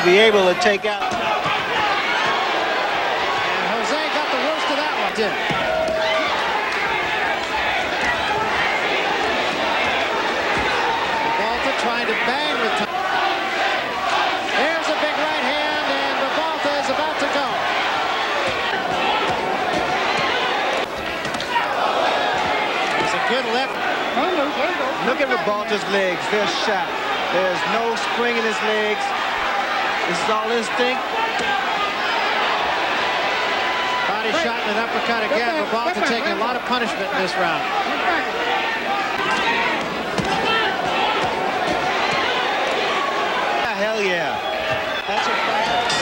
going to be able to take out. And Jose got the worst of that one, didn't he? Ribalta trying to bang with Tyson. There's a big right hand, and Ribalta is about to go. It's a good left. Look at Ribalta's legs. They're shot. There's no spring in his legs. This is all instinct. Body shot and an uppercut again. Ribalta taking a lot of punishment in this round. Hell yeah. That's a fight.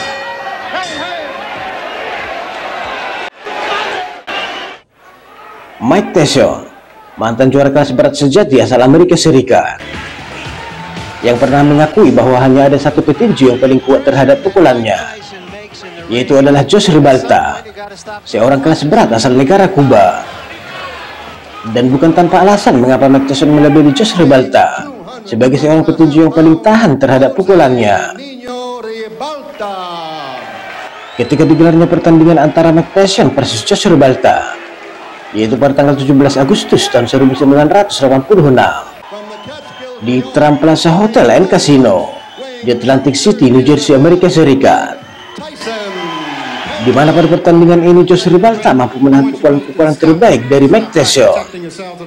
Mike Tyson, mantan juara kelas berat sejati asal Amerika Serikat, yang pernah mengakui bahwa hanya ada satu petinju yang paling kuat terhadap pukulannya, yaitu adalah Jose Ribalta, seorang kelas berat asal negara Kuba. Dan bukan tanpa alasan mengapa Mike Tyson melebeli Jose Ribalta sebagai seorang petinju yang paling tahan terhadap pukulannya. Ketika digelarnya pertandingan antara Mike Tyson versus Jose Ribalta, yaitu pada tanggal 17 Agustus tahun 1986. Di Trump Plaza Hotel and Casino di Atlantic City, New Jersey, Amerika Serikat, di mana pada pertandingan ini Jose Ribalta mampu menahan pukulan-pukulan terbaik dari Mike Tyson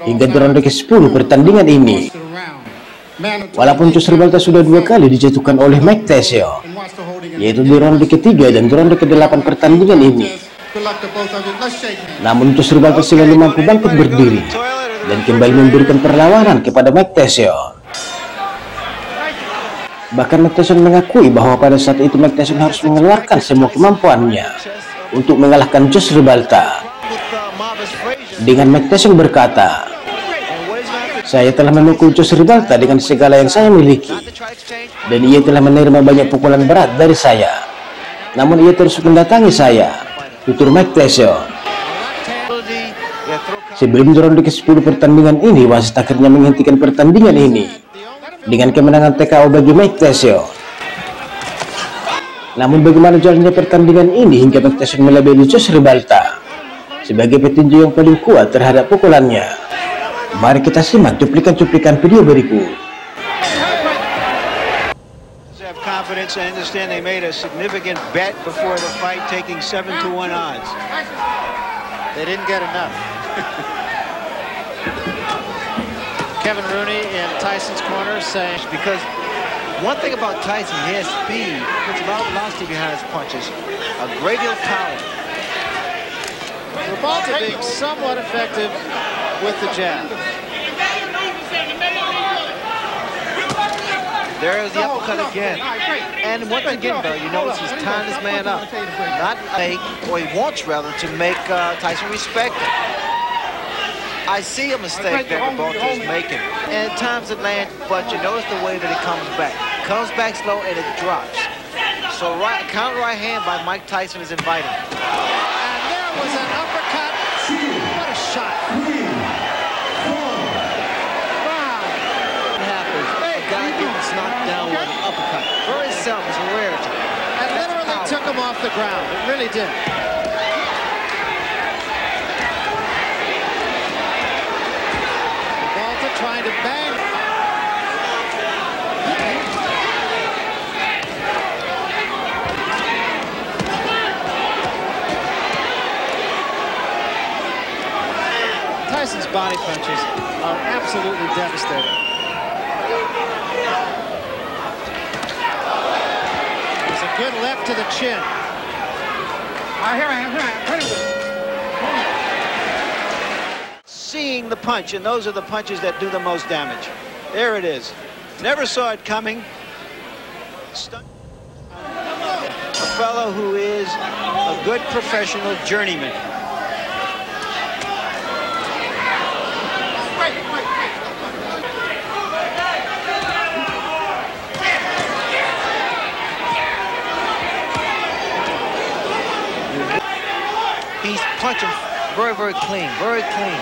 hingga di ronde ke-10 pertandingan ini. Walaupun Jose Ribalta sudah dua kali dijatuhkan oleh Mike Tyson, yaitu di ronde ketiga dan di ronde ke-8 pertandingan ini, namun Jose Ribalta selalu mampu bangkit berdiri dan kembali memberikan perlawanan kepada Mike Tyson. Bahkan Mike Tyson mengakui bahwa pada saat itu Mike Tyson harus mengeluarkan semua kemampuannya untuk mengalahkan Jose Ribalta. Dengan Mike Tyson berkata, "Saya telah memukul Jose Ribalta dengan segala yang saya miliki, dan ia telah menerima banyak pukulan berat dari saya. Namun ia terus mendatangi saya," tutur Mike Tyson. Sebelum ronde ke-10 pertandingan ini, wasit akhirnya menghentikan pertandingan ini dengan kemenangan TKO bagi Mike Tyson. Namun bagaimana jalannya pertandingan ini hingga Mike Tyson melebeli Jose Ribalta sebagai petinju yang paling kuat terhadap pukulannya? Mari kita simak cuplikan-cuplikan video berikut. I understand they made a significant bet before the fight, taking 7-1 odds. They didn't get enough. Kevin Rooney in Tyson's corner saying, because one thing about Tyson, he has speed, puts a lot of velocity behind his punches, a great deal of power. Ribalta being somewhat effective with the jab. There is the uppercut again. And once again, though, you notice he's tying this man up. Not make, or he wants rather, to make Tyson respect him. I see a mistake that Ribalta is making. And at times it lands, but you notice the way that it comes back. Comes back slow and it drops. So counter right hand by Mike Tyson is inviting. And there was an uppercut. What a shot. Knocked down with an uppercut. Very seldom, it's a rarity. And literally took him off the ground. It really did. Ribalta trying to bang. Tyson's body punches are absolutely devastating. Good left to the chin. Here I am. Seeing the punch, and those are the punches that do the most damage. There it is. Never saw it coming. A fellow who is a good professional journeyman. He's punching very, very clean, very clean.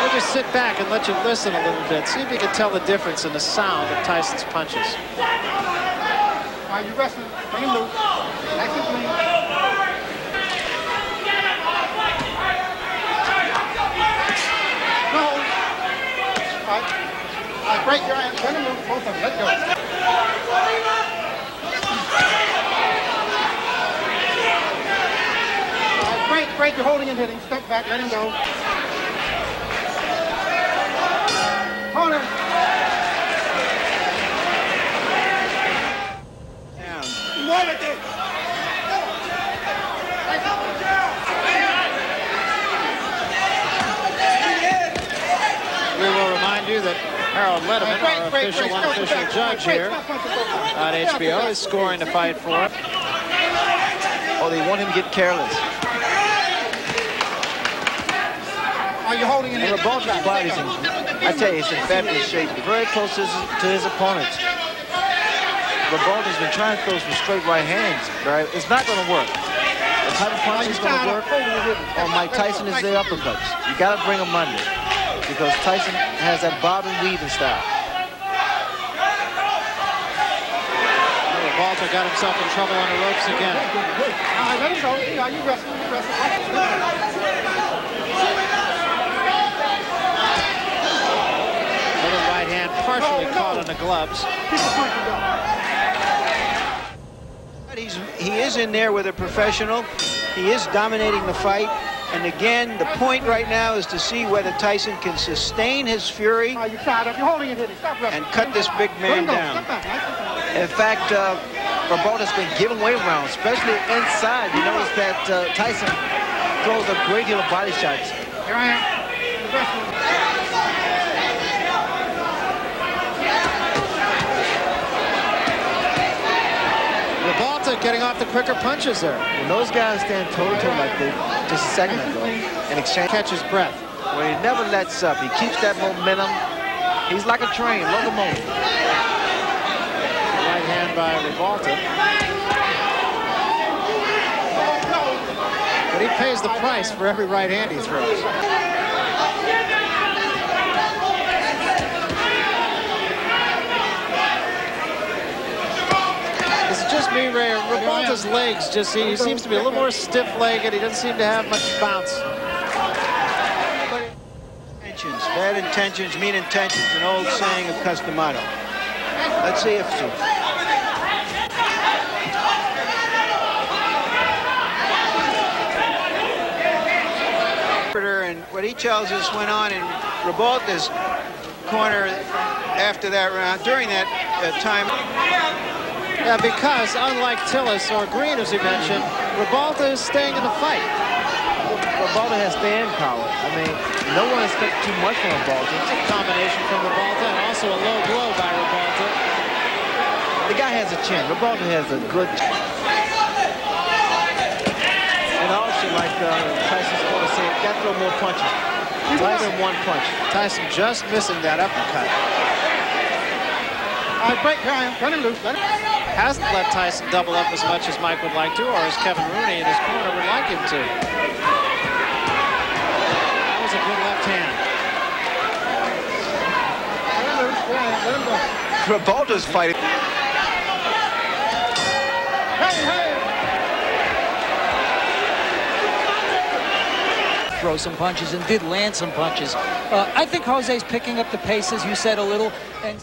We'll just sit back and let you listen a little bit. See if you can tell the difference in the sound of Tyson's punches. All right, you wrestling. Bring him loose. Nice and clean. No. All right. All right, break your hands. Bring him loose. Both of them. Let go. All right, break. You're holding and hitting. Step back. Let him go. Hold him. ¡Muévete! We will remind you that Harold Lederman, our official, unofficial judge here on HBO, is scoring the fight for him. Oh, they want him to get careless. Are you holding it in? They were both bodies. I tell you, he's in fabulous shape. Very close to his opponents. Ribalta's been trying to throw some straight right hands, right? It's not going to work. The type of punch is going to work on Mike Tyson is the uppercuts. You got to bring him under because Tyson has that bob and weaving style. Ribalta got himself in trouble on the ropes again. All right, let him go. You wrestling, you wrestling. Little right hand partially caught on the gloves. He is in there with a professional. He is dominating the fight. And again, the point right now is to see whether Tyson can sustain his fury and cut this big man down. In fact, Ribalta's been giving away rounds, especially inside. You notice that Tyson throws a great deal of body shots. Here I am. Getting off the quicker punches there. When those guys stand toe-to-toe like they just a second ago and exchange, catches breath. Well, he never lets up. He keeps that momentum. He's like a train, locomotive. Right hand by Ribalta. But he pays the price for every right hand he throws. Just me, Ray. Ribalta's legs just—he seems to be a little more stiff-legged. He doesn't seem to have much bounce. Intentions, bad intentions, mean intentions. An old saying of Cus D'Amato. Let's see if it's true. And what he tells us went on in Ribalta's corner after that round, during that time. Yeah, because unlike Tillis or Green, as you mentioned, Ribalta is staying in the fight. Ribalta has stand power. I mean, no one expects too much from Ribalta. It's a combination from Ribalta and also a low blow by Ribalta. The guy has a chin. Ribalta has a good chin. And also, like Tyson's going to say, got to throw more punches. Less than one punch. Tyson just missing that uppercut. All right, break Ryan. Run him loose. Let him. Hasn't let Tyson double up as much as Mike would like to, or as Kevin Rooney in his corner would like him to. That was a good left hand. Let him loose. Let him go. Ribalta's fighting. Hey, hey! Throw some punches and did land some punches. I think Jose's picking up the pace, as you said, a little. And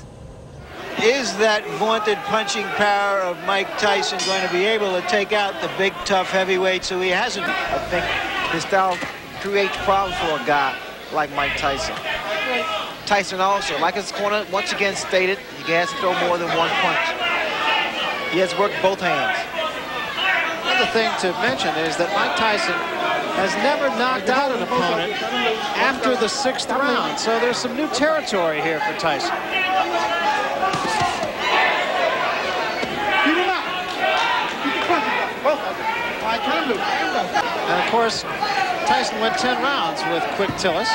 is that vaunted punching power of Mike Tyson going to be able to take out the big, tough heavyweights who he hasn't? I think his style creates problems for a guy like Mike Tyson. Tyson also, like his corner, once again stated, he has to throw more than one punch. He has worked both hands. Another thing to mention is that Mike Tyson has never knocked out an opponent after the sixth round, so there's some new territory here for Tyson. And of course, Tyson went 10 rounds with Quick Tillis.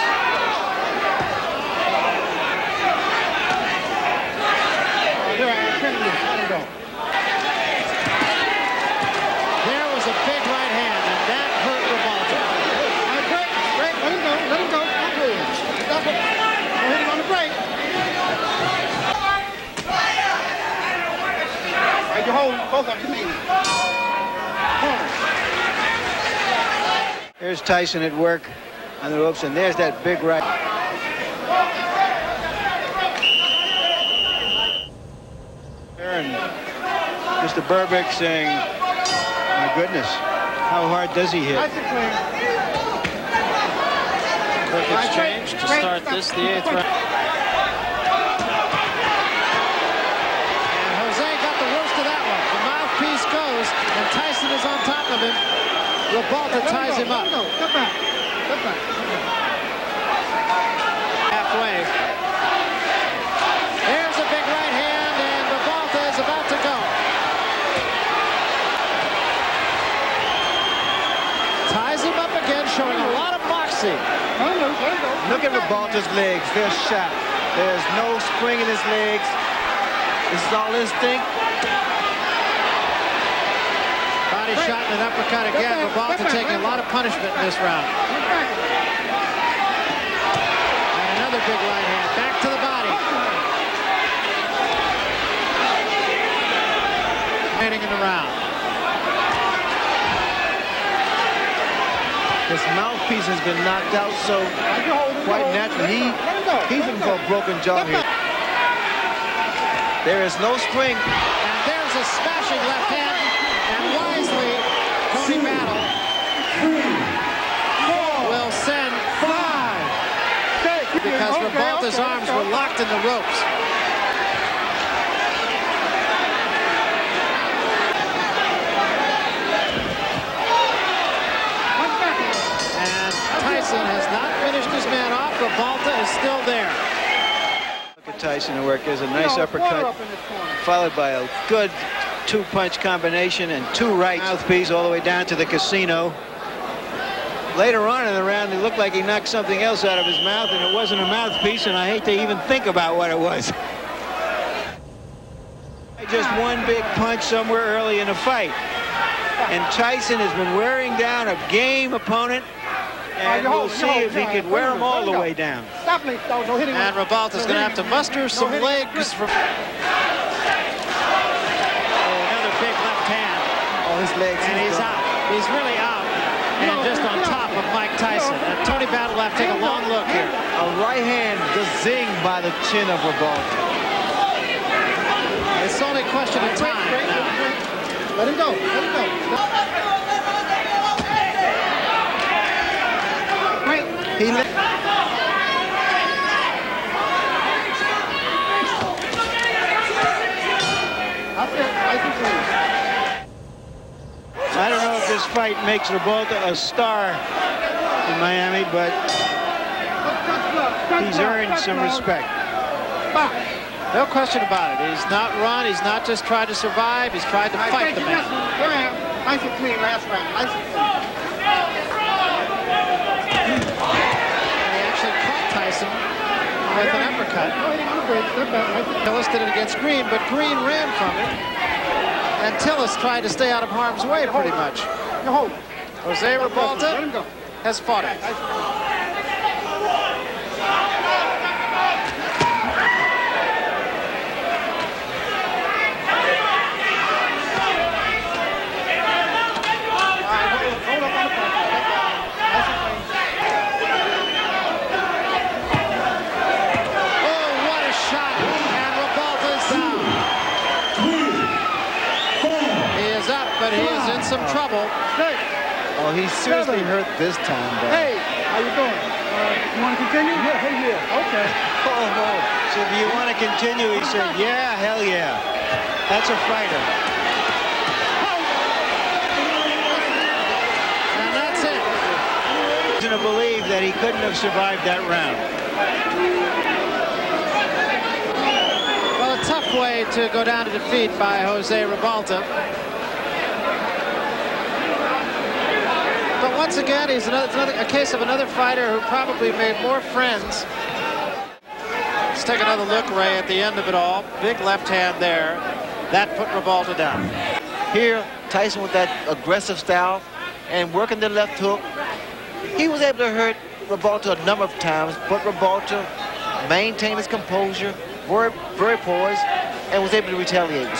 There was a big right hand, and that hurt Ribalta. Break, let him go, let him go. Stop it. Hit him on the break. All right, you hold. Both of you made it. Boom. Here's Tyson at work on the ropes, and there's that big right. And Mr. Burbick saying, my goodness, how hard does he hit? Quick exchange to start this, the eighth round. And Jose got the worst of that one. The mouthpiece goes, and Tyson is on top of him. Ribalta ties him up. Come back. Come back. Halfway. Showing a lot of moxie. Look at Ribalta's legs. They're shot. There's no spring in his legs. This is all instinct. Body shot and an uppercut again. Ribalta taking a lot of punishment in this round. And another big right hand. Back to the body. Landing in the round. His mouthpiece has been knocked out, so quite naturally, he's in for a broken jaw here. There is no spring. And there's a smashing left hand, and wisely, Cody Battle will send 5. Because Ribalta's arms were locked in the ropes. Has not finished his man off. Ribalta is still there. Look at Tyson to work. There's a nice uppercut, followed by a good two-punch combination and two right mouthpiece all the way down to the casino. Later on in the round, it looked like he knocked something else out of his mouth, and it wasn't a mouthpiece, and I hate to even think about what it was. Just one big punch somewhere early in the fight. And Tyson has been wearing down a game opponent. And we'll see if he can wear them all the way down. And Ribalta's going to have to muster some legs from... Another big left hand. Oh, his legs. And he's out. He's really out. And just on top of Mike Tyson. And Tony Battle will have to take a long look here. A right hand gazinged by the chin of Ribalta. It's only a question of time now. Let him go. Let him go. He let I don't know if this fight makes Ribalta a star in Miami, but he's earned some respect. No question about it. He's not run. He's not just tried to survive. He's tried to fight the man. Nice and clean last round. Nice and clean. With an uppercut. Tillis did it against Green, but Green ran from it. And Tillis tried to stay out of harm's way pretty much. Jose Ribalta has fought it. But he is in some trouble. Oh, he's seriously hurt this time, though. Hey, how you doing? You want to continue? Yeah, hell yeah. Okay. Oh, no. So do you want to continue? He said, yeah, hell yeah. That's a fighter. And that's it. He's going to believe that he couldn't have survived that round. Well, a tough way to go down to defeat by Jose Ribalta. But once again, he's a case of another fighter who probably made more friends. Let's take another look, Ray, at the end of it all. Big left hand there. That put Ribalta down. Here, Tyson with that aggressive style and working the left hook. He was able to hurt Ribalta a number of times, but Ribalta maintained his composure, very poised, and was able to retaliate.